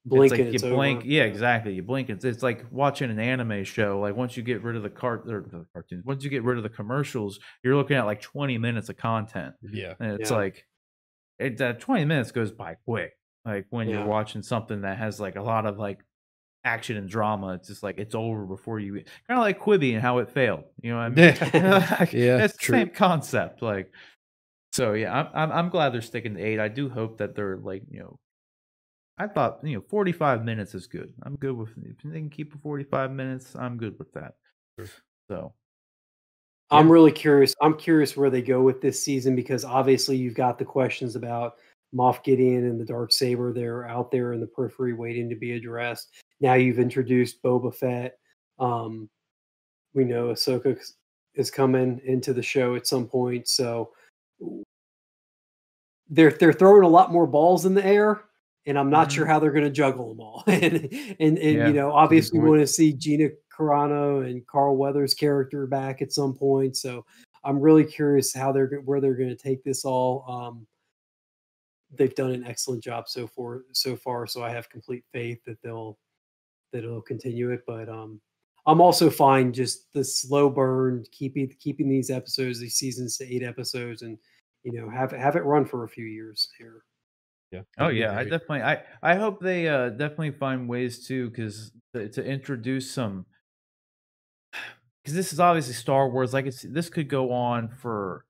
Blink, it's like you blink, over. Yeah, exactly. You blink, it's like watching an anime show. Like, once you get rid of the cartoons, once you get rid of the commercials, you're looking at like 20 minutes of content. Yeah, and it's like that 20 minutes goes by quick. Like, when you're watching something that has, like, a lot of, like, action and drama, it's just like it's over before you, kind of like Quibi and how it failed. You know what I mean? That's the same concept. Like, so yeah, I'm glad they're sticking to 8. I do hope that they're, like, you know. I thought, you know, 45 minutes is good. I'm good with it. If they can keep it 45 minutes, I'm good with that. So, I'm really curious. I'm curious where they go with this season, because obviously you've got the questions about Moff Gideon and the Darksaber. They're out there in the periphery waiting to be addressed. Now you've introduced Boba Fett. We know Ahsoka is coming into the show at some point. So they're throwing a lot more balls in the air. and I'm not sure how they're going to juggle them all. and you know, obviously we want to see Gina Carano and Carl Weathers' character back at some point. So I'm really curious how where they're going to take this all. They've done an excellent job so far. So I have complete faith that it'll continue it. But I'm also fine just the slow burn, keeping these episodes, these seasons to 8 episodes, and you know, have it run for a few years here. Yeah. Oh yeah, I definitely. I hope they definitely find ways to, because to introduce some, because this is obviously Star Wars. Like this could go on for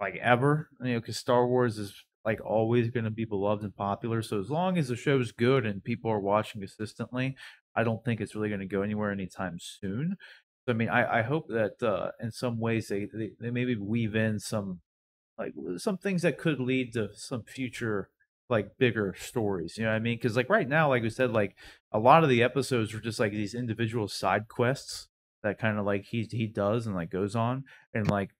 like ever, you know, because Star Wars is like always going to be beloved and popular. So as long as the show's good and people are watching consistently, I don't think it's really going to go anywhere anytime soon. So, I mean, I hope that in some ways they maybe weave in some things that could lead to some future, like, bigger stories, you know what I mean? Because like right now, like we said, like a lot of the episodes were just like these individual side quests that kind of like he does and like goes on, and like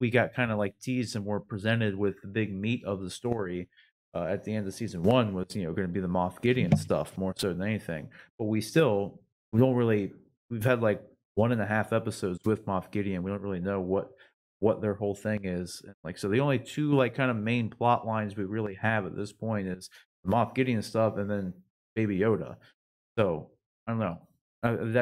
we got kind of like teased and were presented with the big meat of the story at the end of season 1 was, you know, going to be the Moff Gideon stuff more so than anything. But we've had like 1.5 episodes with Moff Gideon. We don't really know what their whole thing is. Like, so the only 2 like kind of main plot lines we really have at this point is Moff Gideon stuff and then Baby Yoda. So I don't know,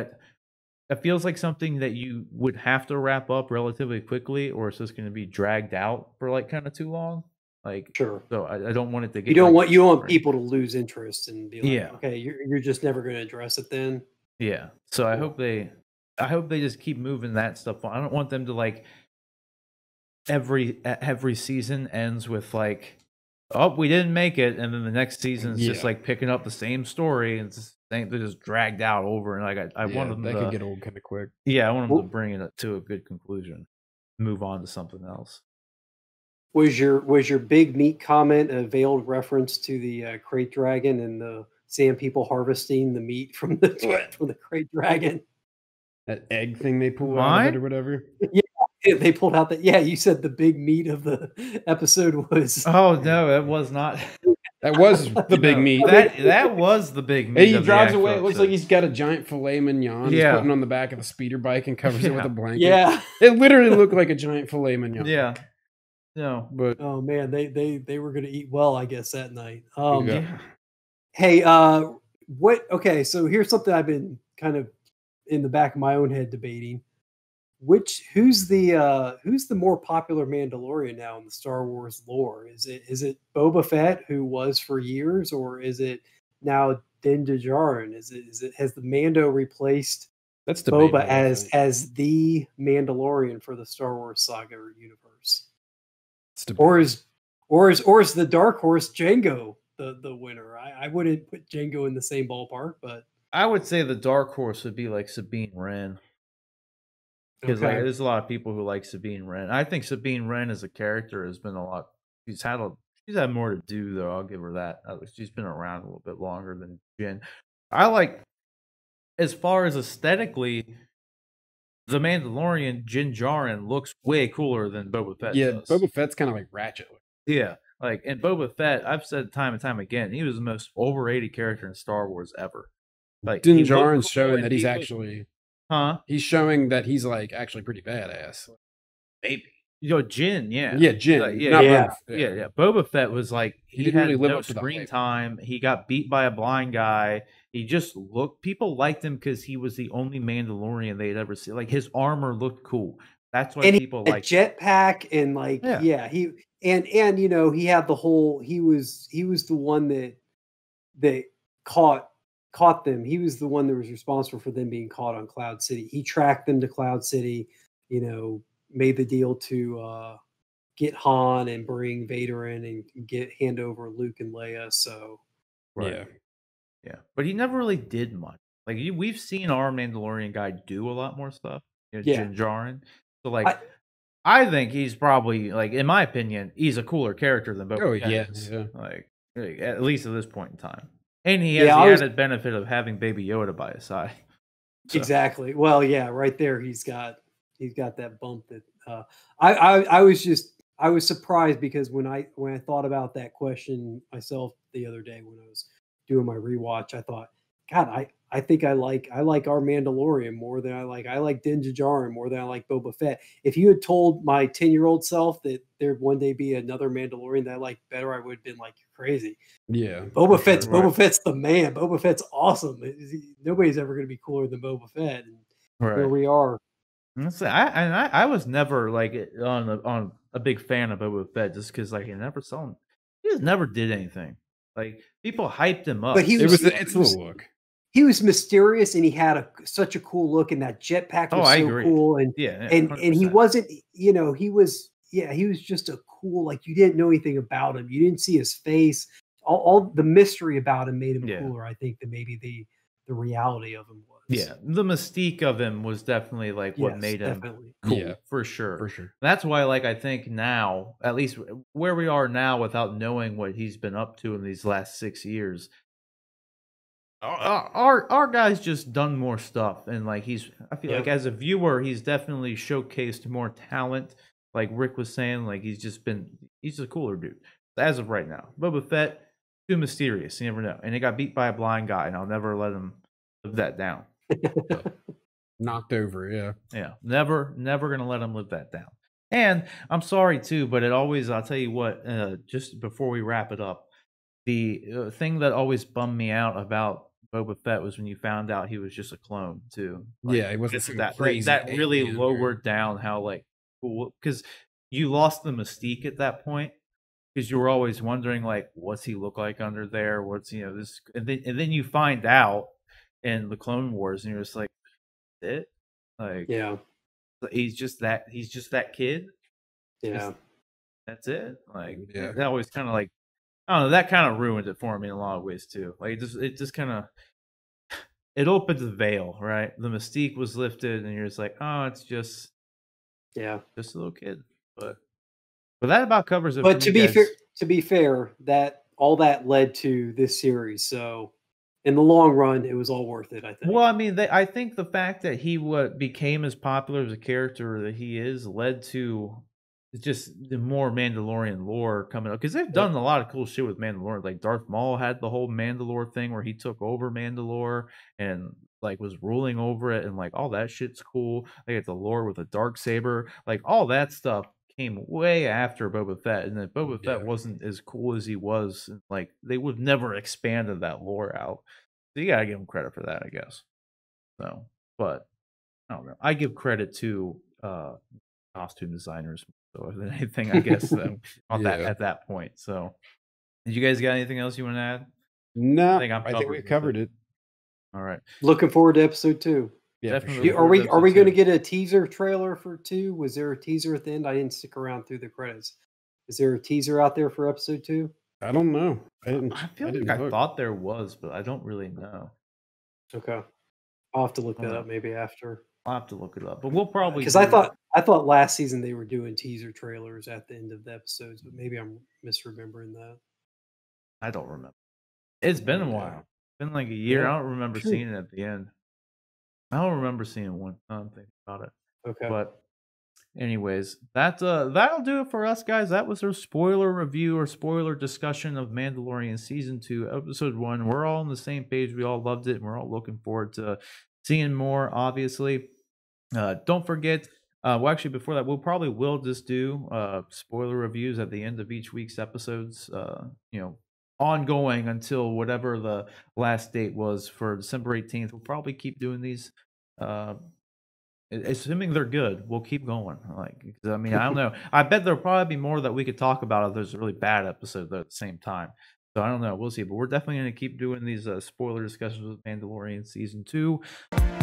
that feels like something that you would have to wrap up relatively quickly, or it's just going to be dragged out for like kind of too long. Like, sure. So I don't want it to get, you want people to lose interest and be like, okay, you're just never going to address it then. Yeah. So I hope they just keep moving that stuff on. I don't want them to like, every season ends with like, oh, we didn't make it, and then the next season's just like picking up the same story, and they're just dragged out over, and like I want them to get old kind of quick. Yeah, I want them to bring it to a good conclusion, move on to something else. Was your big meat comment a veiled reference to the Krayt dragon and the sand people harvesting the meat from the Krayt dragon? That egg thing they pull out of it or whatever. Yeah. They pulled out that. Yeah, you said the big meat of the episode was. Oh no, it was not. That was the big meat. That was the big meat. And he drives away. Episode. It looks like he's got a giant filet mignon. Yeah, he's putting on the back of a speeder bike and covers it with a blanket. Yeah, it literally looked like a giant filet mignon. Yeah. No, but oh man, they were gonna eat well, I guess, that night. Hey, what? Okay, so here's something I've been kind of in the back of my own head debating. Who's the more popular Mandalorian now in the Star Wars lore? Is it Boba Fett, who was for years, or is it now Din Djarin? Is it has the Mando replaced Boba as the Mandalorian for the Star Wars saga or universe? Or is the dark horse Jango the winner? I wouldn't put Jango in the same ballpark, but I would say the dark horse would be like Sabine Wren. Because like, there's a lot of people who like Sabine Wren. I think Sabine Wren as a character has been a lot. She's had more to do though. I'll give her that. She's been around a little bit longer than Jyn. I like, as far as aesthetically, the Mandalorian Din Djarin looks way cooler than Boba Fett. Yeah, does. Boba Fett's kind of like ratchet. Yeah, like, and Boba Fett, I've said time and time again, he was the most overrated character in Star Wars ever. Like, Din Djarin's showing that he's actually. Huh? He's showing that he's like actually pretty badass. Maybe. Yo, Jyn, yeah, Jyn. Like, yeah. Boba Fett was like he had really no screen time. He got beat by a blind guy. He just looked. People liked him because he was the only Mandalorian they had ever seen. Like his armor looked cool. That's why people liked him. Jetpack and like he and you know he had the whole. He was the one that caught them. He was the one that was responsible for them being caught on Cloud City. He tracked them to Cloud City, you know, made the deal to get Han and bring Vader in and hand over Luke and Leia. So, yeah. But he never really did much. Like we've seen our Mandalorian guy do a lot more stuff. You know, Din Djarin. So like, I think he's probably like, in my opinion, he's a cooler character than Boba. Like at least at this point in time. And he has the added benefit of having Baby Yoda by his side. So. Exactly. Well, yeah, right there he's got that bump that I was surprised because when I thought about that question myself the other day when I was doing my rewatch, I thought, God, I think I like our Mandalorian more than I like Din Djarin more than I like Boba Fett. If you had told my 10-year-old self that there'd one day be another Mandalorian that I like better, I would have been like, you're crazy. Yeah, Boba Fett's the man. Boba Fett's awesome. Nobody's ever going to be cooler than Boba Fett. And right. Here we are. I was never like on a big fan of Boba Fett just because like I never saw him. He just never did anything. Like people hyped him up. But he was an excellent look. He was mysterious, and he had such a cool look, and that jetpack was so cool, and yeah, and he wasn't, you know, he was just a cool, like you didn't know anything about him, you didn't see his face, all the mystery about him made him cooler, I think, than maybe the reality of him was. Yeah, the mystique of him was definitely like what made him cool, yeah, for sure. That's why, like, I think now, at least where we are now, without knowing what he's been up to in these last 6 years. Our guy's just done more stuff, and like I feel like as a viewer, he's definitely showcased more talent. Like Rick was saying, like he's a cooler dude as of right now. Boba Fett, too mysterious, you never know, and he got beat by a blind guy, and I'll never let him live that down. Knocked over, yeah. Never gonna let him live that down. And I'm sorry too, but it always, I'll tell you what, just before we wrap it up, the thing that always bummed me out about Boba Fett was when you found out he was just a clone too. Like, yeah, it wasn't that crazy. That really lowered down how like cool, because you lost the mystique at that point, because you were always wondering like, what's he look like under there? What's, you know, this, and then you find out in the Clone Wars, and you're just like, it, like, yeah, he's just that kid. Yeah, that's it. Like, yeah, that always kind of like, I don't know, that kind of ruined it for me in a lot of ways too. Like it just kind of, it opened the veil, right? The mystique was lifted, and you're just like, oh, it's just, yeah, just a little kid. But that about covers it. But to be fair, that all that led to this series. So in the long run, it was all worth it, I think. Well, I mean, I think the fact that he became as popular as a character that he is led to. It's just the more Mandalorian lore coming up, because they've done a lot of cool shit with Mandalore. Like Darth Maul had the whole Mandalore thing where he took over Mandalore and like was ruling over it, and like all that shit's cool. They got the lore with the Darksaber, like all that stuff came way after Boba Fett, and then Boba Fett wasn't as cool as he was. Like they would never expanded that lore out. So you gotta give him credit for that, I guess. So, but I don't know. I give credit to costume designers. Than anything, I guess, on that at that point. So, did you guys got anything else you want to add? No, I think we covered it. All right. Looking forward to episode 2. Yeah, definitely. Sure. Are we going to get a teaser trailer for 2? Was there a teaser at the end? I didn't stick around through the credits. Is there a teaser out there for episode 2? I don't know. I thought there was, but I don't really know. Okay, I'll have to look that up maybe after. I'll have to look it up, but we'll probably, because I thought last season they were doing teaser trailers at the end of the episodes, but maybe I'm misremembering that. I don't remember. It's been a while. It's been like a year. Yeah. I don't remember seeing it at the end. I don't remember seeing one. I'm thinking about it. Okay. But anyways, that'll do it for us, guys. That was our spoiler review or spoiler discussion of Mandalorian season 2, episode 1. We're all on the same page. We all loved it, and we're all looking forward to seeing more, obviously. Don't forget, well, actually, before that, we'll just do spoiler reviews at the end of each week's episodes, you know, ongoing until whatever the last date was for December 18th. We'll probably keep doing these, assuming they're good. We'll keep going. Like, I mean, I don't know. I bet there'll probably be more that we could talk about if there's a really bad episode at the same time. So I don't know. We'll see. But we're definitely going to keep doing these spoiler discussions with Mandalorian Season 2.